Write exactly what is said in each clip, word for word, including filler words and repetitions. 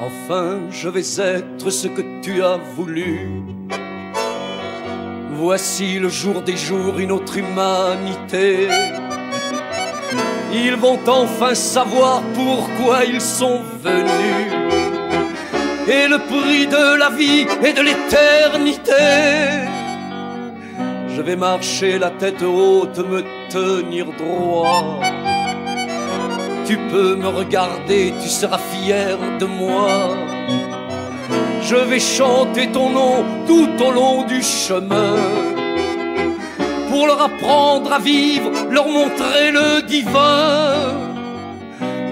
Enfin, je vais être ce que tu as voulu. Voici le jour des jours, une autre humanité. Ils vont enfin savoir pourquoi ils sont venus, et le prix de la vie et de l'éternité. Je vais marcher la tête haute, me tenir droit. Tu peux me regarder, tu seras fier de moi. Je vais chanter ton nom tout au long du chemin, pour leur apprendre à vivre, leur montrer le divin.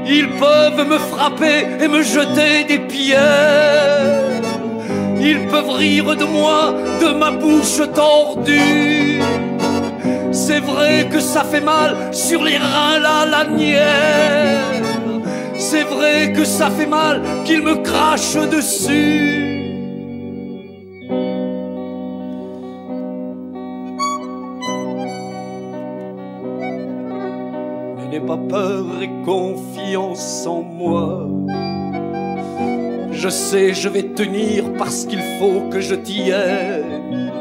Ils peuvent me frapper et me jeter des pierres, ils peuvent rire de moi, de ma bouche tordue. C'est vrai que ça fait mal sur les reins la lanière, c'est vrai que ça fait mal qu'ils me crachent dessus. Mais n'aie pas peur et confiance en moi. Je sais, je vais tenir parce qu'il faut que je tienne,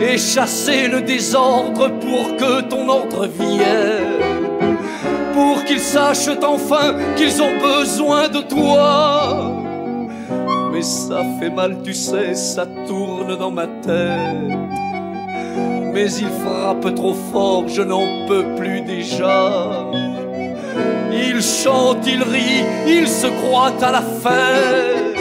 et chasser le désordre pour que ton ordre vienne, pour qu'ils sachent enfin qu'ils ont besoin de toi. Mais ça fait mal, tu sais, ça tourne dans ma tête, mais il frappe trop fort, je n'en peux plus déjà. Ils chantent, ils rient, ils se croient à la fête,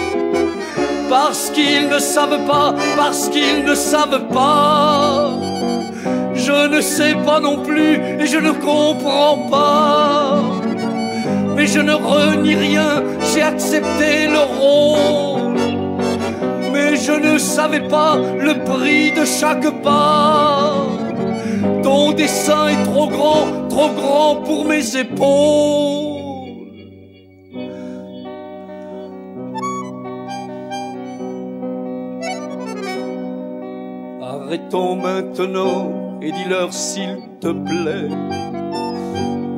parce qu'ils ne savent pas, parce qu'ils ne savent pas. Je ne sais pas non plus et je ne comprends pas, mais je ne renie rien, j'ai accepté le rôle. Mais je ne savais pas le prix de chaque pas. Ton dessein est trop grand, trop grand pour mes épaules. Arrêtons maintenant et dis-leur s'il te plaît,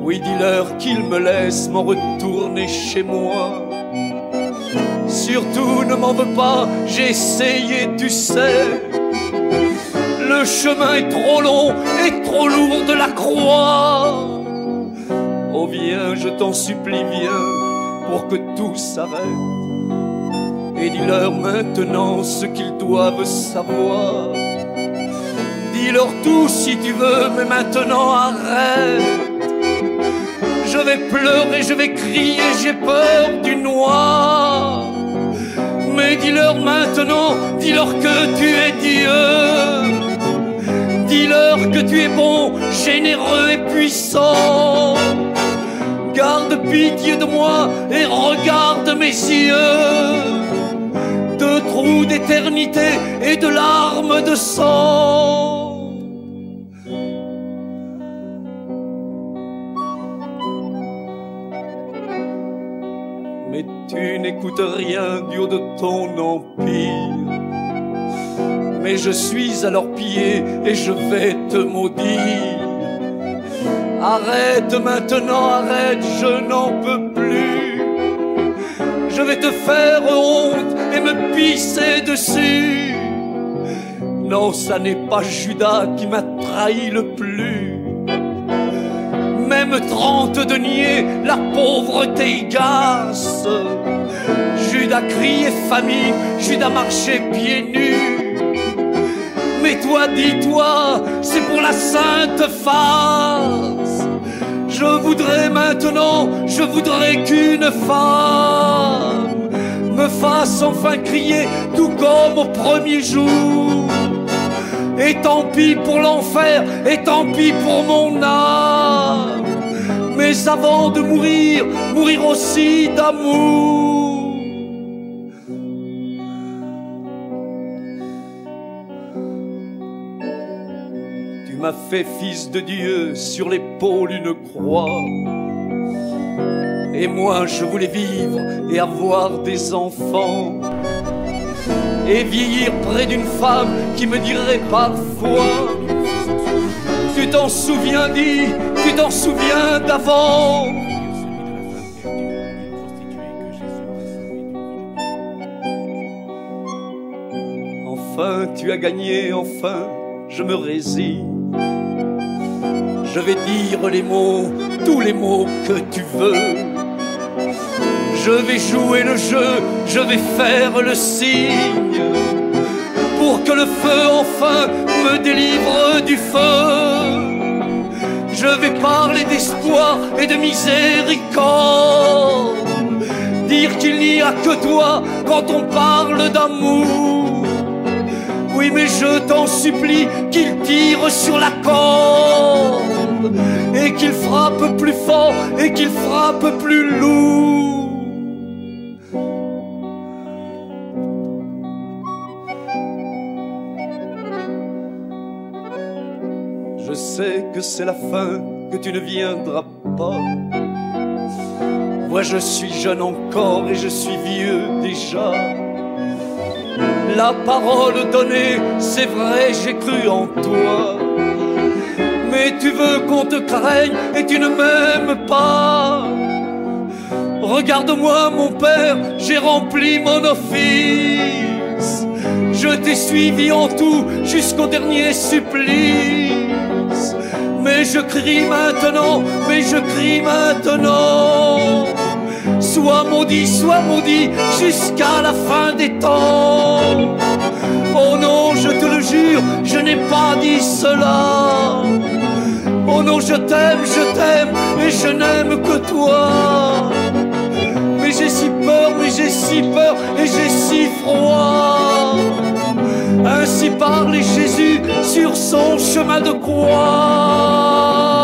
oui dis-leur qu'ils me laissent m'en retourner chez moi. Surtout ne m'en veux pas, j'ai essayé tu sais, le chemin est trop long et trop lourd de la croix. Oh viens, je t'en supplie, viens pour que tout s'arrête, et dis-leur maintenant ce qu'ils doivent savoir. Dis-leur tout si tu veux, mais maintenant arrête. Je vais pleurer, je vais crier, j'ai peur du noir. Mais dis-leur maintenant, dis-leur que tu es Dieu. Dis-leur que tu es bon, généreux et puissant. Garde pitié de moi et regarde mes yeux, de trous d'éternité et de larmes de sang. Mais tu n'écoutes rien du haut de ton empire, mais je suis à leurs pieds et je vais te maudire. Arrête maintenant, arrête, je n'en peux plus. Je vais te faire honte et me pisser dessus. Non, ça n'est pas Judas qui m'a trahi le plus. Même trente deniers, la pauvreté gasse. Judas criait famine, Judas marchait pieds nus. Mais toi, dis-toi, c'est pour la sainte face. Je voudrais maintenant, je voudrais qu'une femme me fasse enfin crier, tout comme au premier jour. Et tant pis pour l'enfer, et tant pis pour mon âme. Mais avant de mourir, mourir aussi d'amour. Tu m'as fait fils de Dieu, sur l'épaule une croix, Et moi je voulais vivre et avoir des enfants, et vieillir près d'une femme qui me dirait parfois: tu t'en souviens, dis, tu t'en souviens d'avant. Enfin tu as gagné, enfin je me résigne. Je vais dire les mots, tous les mots que tu veux. Je vais jouer le jeu, je vais faire le signe, pour que le feu enfin me délivre du feu. Je vais parler d'espoir et de miséricorde, dire qu'il n'y a que toi quand on parle d'amour. Oui, mais je t'en supplie qu'il tire sur la corde, et qu'il frappe plus fort, et qu'il frappe plus lourd. Je sais que c'est la fin, que tu ne viendras pas. Moi je suis jeune encore et je suis vieux déjà. La parole donnée, c'est vrai, j'ai cru en toi. Mais tu veux qu'on te craigne et tu ne m'aimes pas. Regarde-moi mon père, j'ai rempli mon office. Je t'ai suivi en tout jusqu'au dernier supplice. Mais je crie maintenant, mais je crie maintenant: sois maudit, sois maudit jusqu'à la fin des temps. Oh non, je te le jure, je n'ai pas dit cela. Oh non, je t'aime, je t'aime, et je n'aime que toi. Mais j'ai si peur, mais j'ai si peur, et j'ai si froid. Ainsi parlait Jésus sur son chemin de croix.